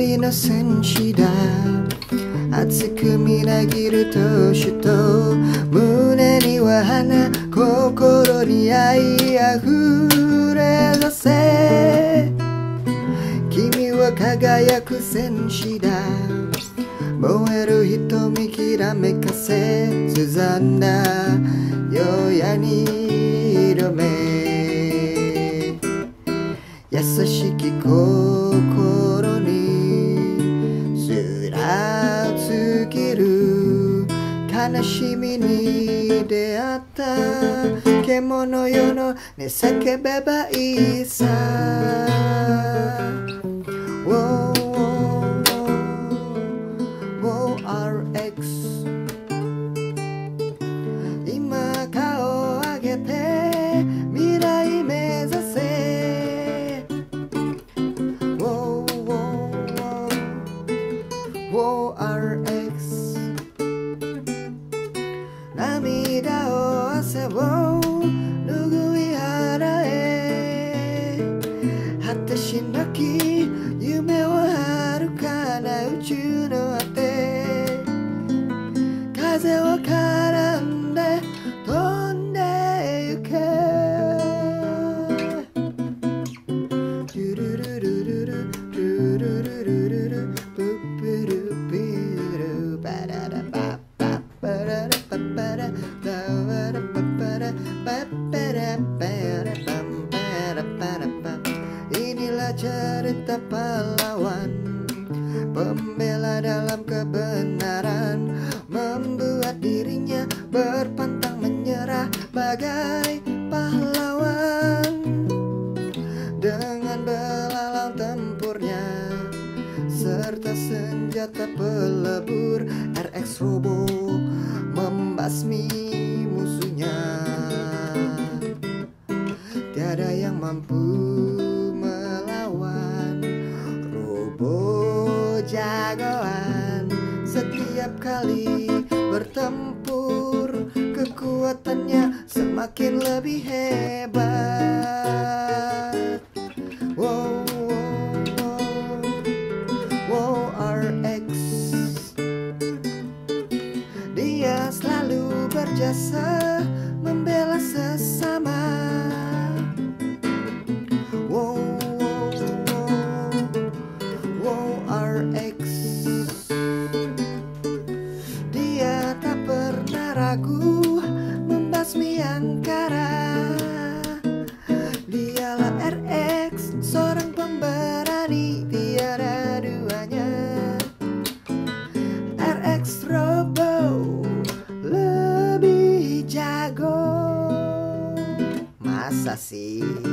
光の戦士だ熱くみなぎる年と胸には花心に愛あふれ出せ君は輝く戦士だ燃える瞳きらめかせ刻んだ夜夜に色め優しき心にすらつける悲しみに出会った獣よのね叫べばいいさRX 涙を汗を拭い払え果てしなき夢を遥かな宇宙の果て風を絡んで飛んでゆけルルルルルルルルルルルルInilah cerita pahlawan Pembela dalam kebenaran Membuat dirinya berpantang menyerah Bagai pahlawan Dengan belalang tempurnya Serta senjata pelebur RX Robo Membasmi musuhnya Tiada yang mampu Jagoan setiap kali bertempur kekuatannya semakin lebih hebat. Wow, wow, wow, RX. Dia selalu berjasa membela sesama. Dia tak pernah ragu membasmi yang kara Dialah RX seorang pemberani tiada duanya RX Robo lebih jago Masa sih